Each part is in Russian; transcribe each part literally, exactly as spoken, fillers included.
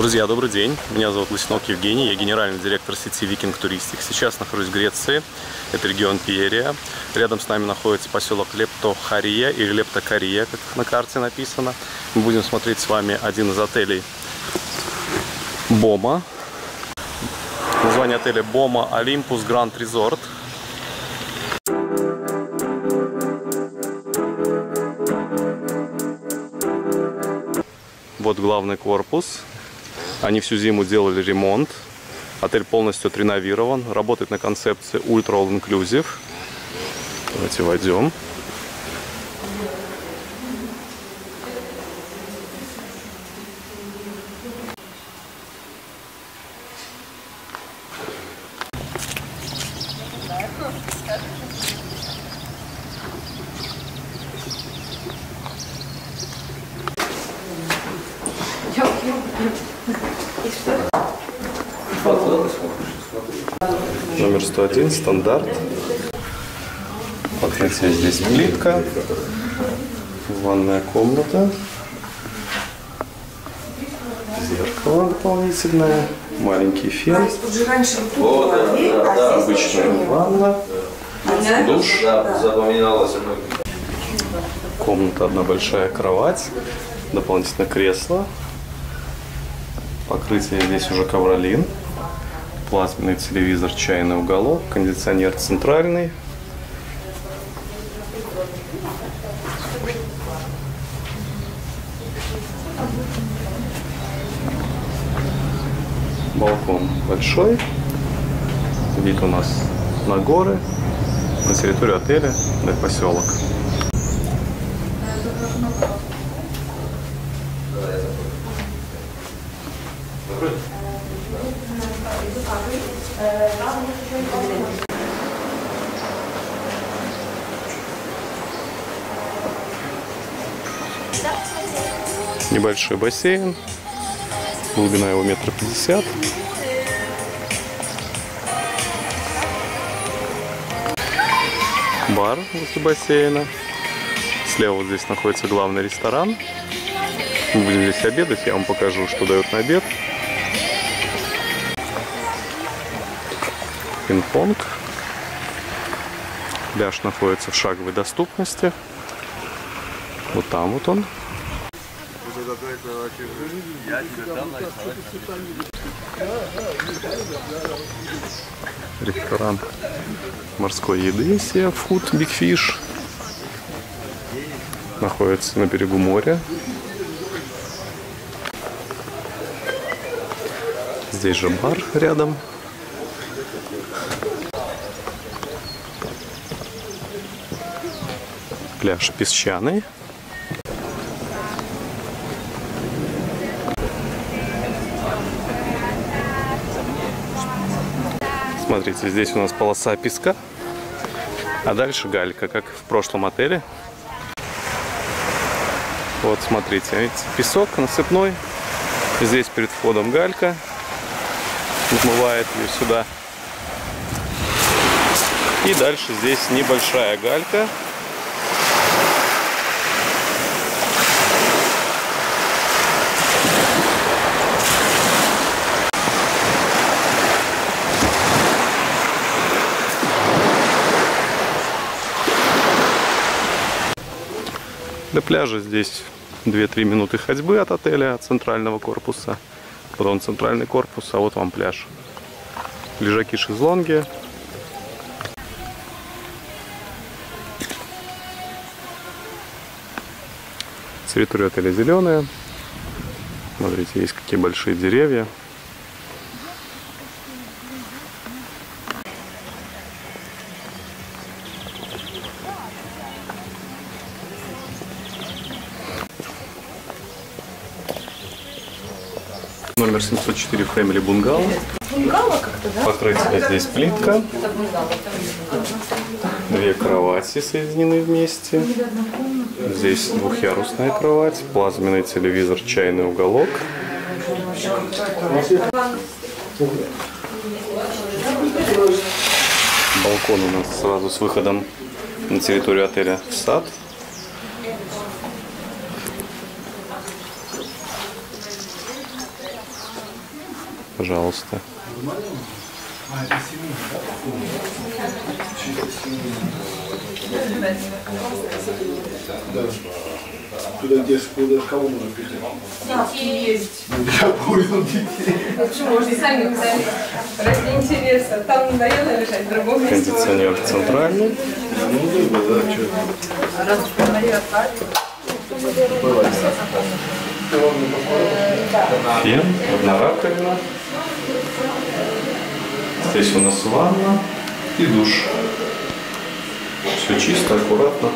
Друзья, добрый день. Меня зовут Лисинок Евгений, я генеральный директор сети Викинг Туристик. Сейчас нахожусь в Греции, это регион Пьерия. Рядом с нами находится поселок Лептокария или Лептокария, как на карте написано. Мы будем смотреть с вами один из отелей Bomo. Название отеля Bomo Olympus Grand Resort. Вот главный корпус. Они всю зиму делали ремонт. Отель полностью отреновирован. Работает на концепции Ultra All Inclusive. Давайте войдем. Номер сто один, стандарт. Покрытие здесь плитка. Ванная комната. Зеркало дополнительное. Маленький фен. О, да, да, да, обычная ванна. Душ. Комната одна большая, кровать. Дополнительно кресло. Покрытие здесь уже ковролин. Плазменный телевизор, чайный уголок, кондиционер центральный. Балкон большой. Вид у нас на горы, на территорию отеля, на поселок. Небольшой бассейн, глубина его метра пятьдесят. Бар возле бассейна. Слева вот здесь находится главный ресторан. Мы будем здесь обедать, я вам покажу, что дают на обед. Пинг-понг. Пляж находится в шаговой доступности. Вот там вот он. Ресторан морской еды, сеафуд, бигфиш. Находится на берегу моря. Здесь же бар рядом. Пляж песчаный. Смотрите, здесь у нас полоса песка, а дальше галька, как в прошлом отеле. Вот, смотрите, видите, песок насыпной. Здесь перед входом галька. Отмывает ее сюда. И дальше здесь небольшая галька. До пляжа здесь две-три минуты ходьбы от отеля, от центрального корпуса. Потом центральный корпус, а вот вам пляж. Лежаки, шезлонги. Территория отеля зеленая. Смотрите, есть какие большие деревья. Номер семьсот четыре Family Бунгало. Покрытие здесь плитка. Две кровати соединены вместе. Здесь двухъярусная кровать, плазменный телевизор, чайный уголок. Балкон у нас сразу с выходом на территорию отеля в сад. пожалуйста. Туда, где школа, кого можно пихать? Детей есть. Я понял, детей. Ну почему? Можно сами сами. Ради интереса. Там надоело лежать, в другом месте. Кондиционер центральный. Ну, удобно, да, что? Раз уж надоело отправить. Бывает. Фен, одна раковина. Здесь у нас ванна и душ. Все чисто, аккуратно.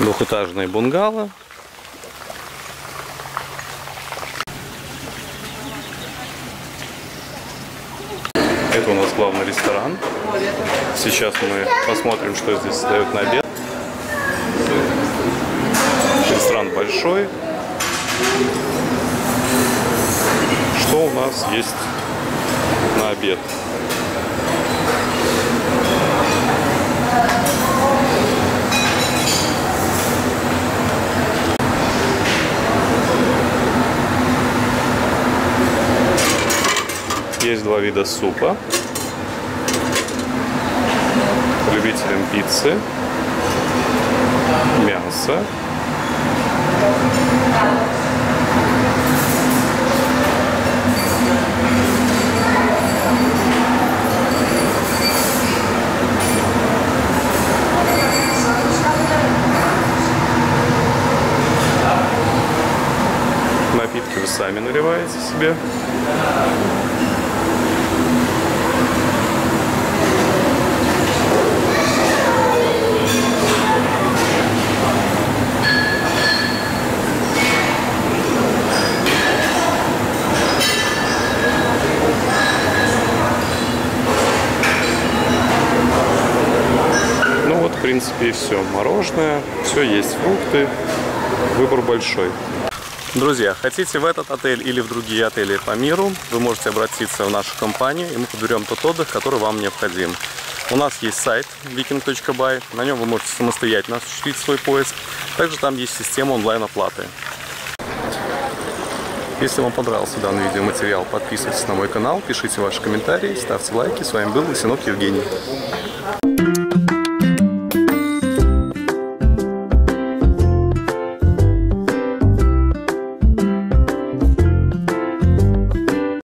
Двухэтажные бунгало. Это у нас главный ресторан. Сейчас мы посмотрим, что здесь дают на обед. Ресторан большой. Что у нас есть на обед? Есть два вида супа. Любителям пиццы. Мясо. Напитки вы сами наливаете себе. В принципе, и все. Мороженое, все есть, фрукты, выбор большой. Друзья, хотите в этот отель или в другие отели по миру, вы можете обратиться в нашу компанию, и мы подберем тот отдых, который вам необходим. У нас есть сайт викинг точка бай, на нем вы можете самостоятельно осуществить свой поиск. Также там есть система онлайн-оплаты. Если вам понравился данный видеоматериал, подписывайтесь на мой канал, пишите ваши комментарии, ставьте лайки. С вами был Лисинок Евгений.